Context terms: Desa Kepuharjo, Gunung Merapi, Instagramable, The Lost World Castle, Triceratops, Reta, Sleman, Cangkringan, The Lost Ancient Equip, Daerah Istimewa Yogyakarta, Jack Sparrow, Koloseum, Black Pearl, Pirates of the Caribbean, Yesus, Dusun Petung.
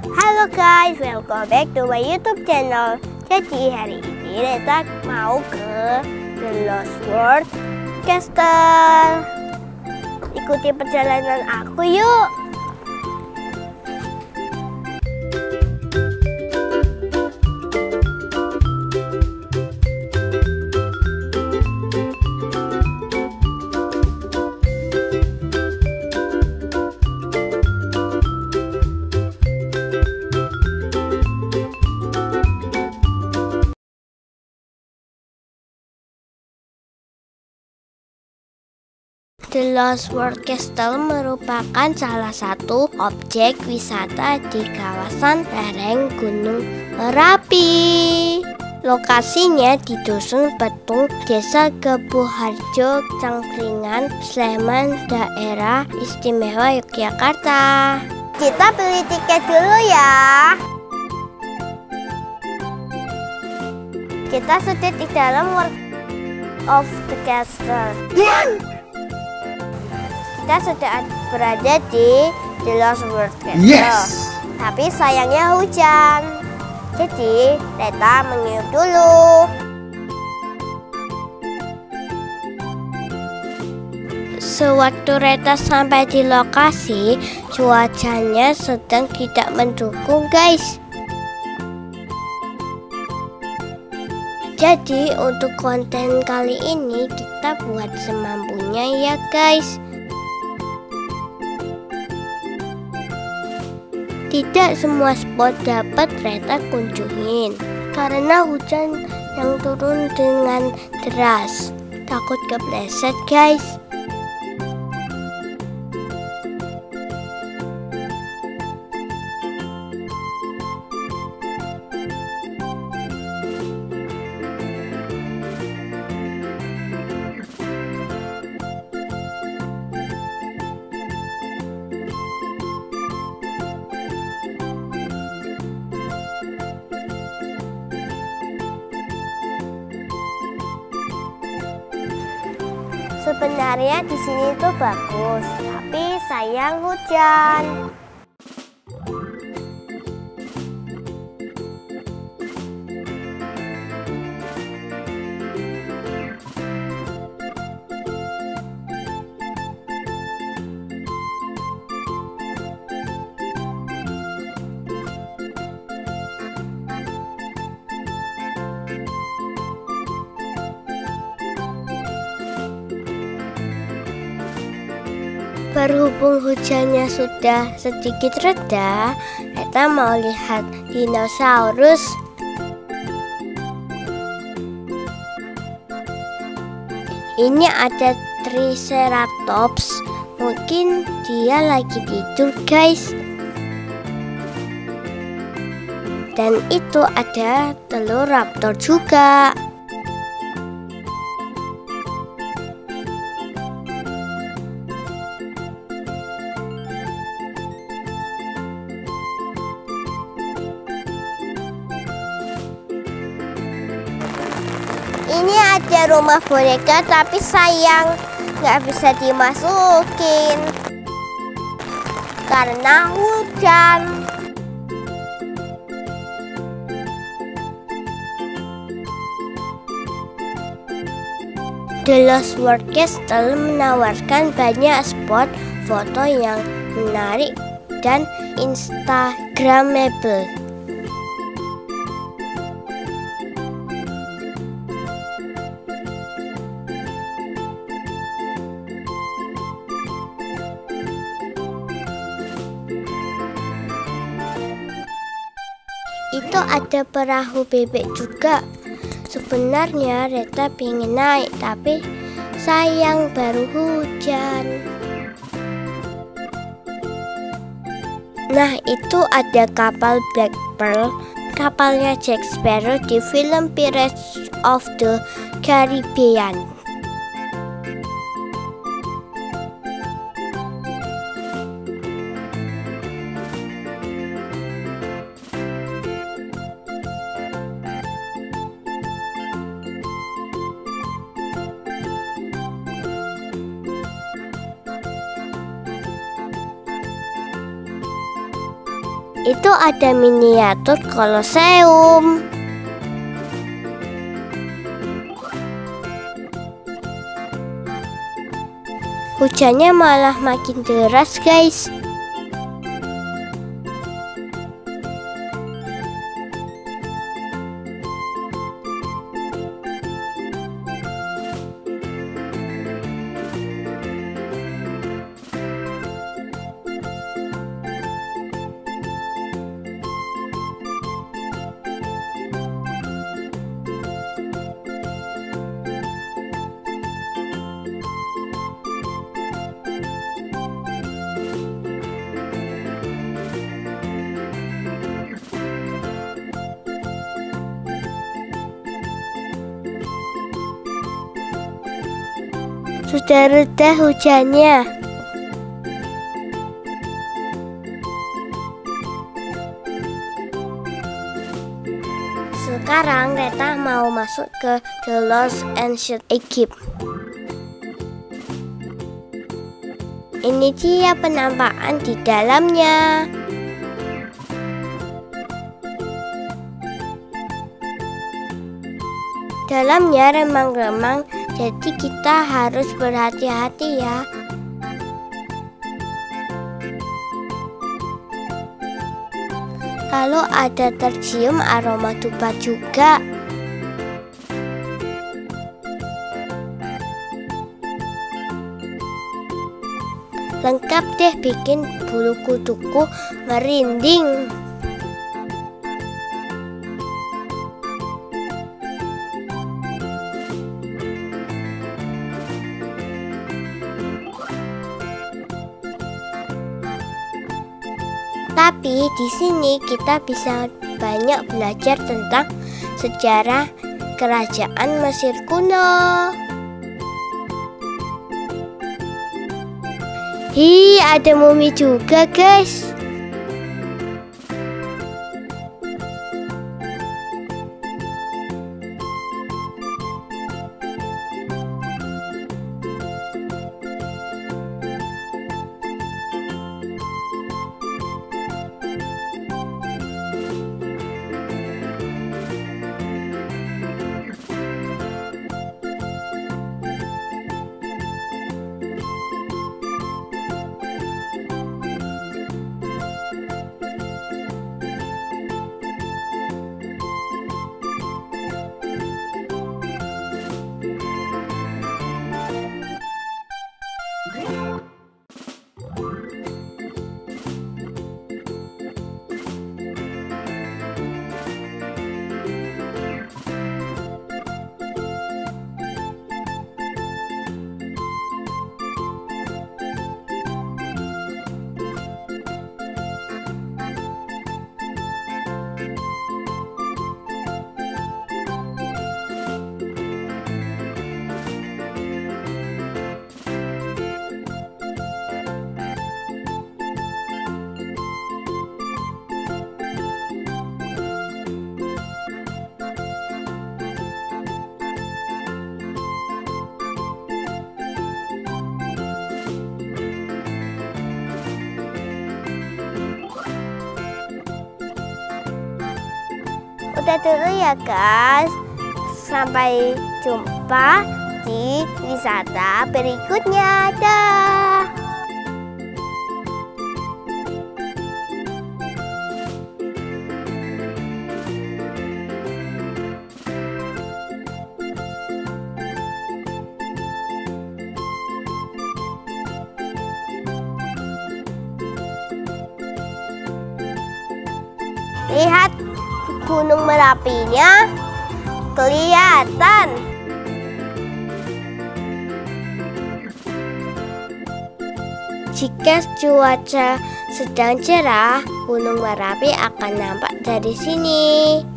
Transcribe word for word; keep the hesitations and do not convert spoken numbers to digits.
Halo guys, welcome back to my YouTube channel. Jadi hari ini kita mau ke The Lost World Castle. Ikuti perjalanan aku yuk. The Lost World Castle merupakan salah satu objek wisata di kawasan lereng Gunung Merapi. Lokasinya di Dusun Petung, Desa Kepuharjo, Cangkringan, Sleman, Daerah Istimewa Yogyakarta. Kita beli tiket dulu ya. Kita sudah di dalam World of the Castle. Yeah. Kita sudah berada di The Lost World Castle. Yes. Tapi sayangnya hujan. Jadi, kita menginap dulu. Sewaktu Reta sampai di lokasi, cuacanya sedang tidak mendukung, guys. Jadi, untuk konten kali ini kita buat semampunya ya, guys. Tidak semua spot dapat Reta kunjungin karena hujan yang turun dengan deras. Takut kepleset, guys. Sebenarnya di sini tuh bagus, tapi sayang hujan. Berhubung hujannya sudah sedikit reda, kita mau lihat dinosaurus. Ini ada Triceratops, mungkin dia lagi tidur, guys. Dan itu ada telur raptor juga. Ini ada rumah boneka, tapi sayang nggak bisa dimasukin karena hujan. The Lost World Castle menawarkan banyak spot foto yang menarik dan instagramable. Itu ada perahu bebek juga. Sebenarnya Reta pengen naik, tapi sayang baru hujan. Nah, itu ada kapal Black Pearl, kapalnya Jack Sparrow di film Pirates of the Caribbean. itu ada miniatur Koloseum. Hujannya malah makin deras, guys. Sudah reda hujannya. Sekarang Reta mau masuk ke The Lost Ancient Equip. Ini dia penampakan di dalamnya. Dalamnya remang-remang, jadi kita harus berhati-hati ya. Lalu ada tercium aroma dupa juga. Lengkap deh bikin bulu kuduku merinding. Tapi di sini kita bisa banyak belajar tentang sejarah kerajaan Mesir kuno. Hi, ada mumi juga, guys. Udah dulu ya guys, sampai jumpa di wisata berikutnya. Dah. Lihat Gunung Merapinya kelihatan. Jika cuaca sedang cerah, Gunung Merapi akan nampak dari sini.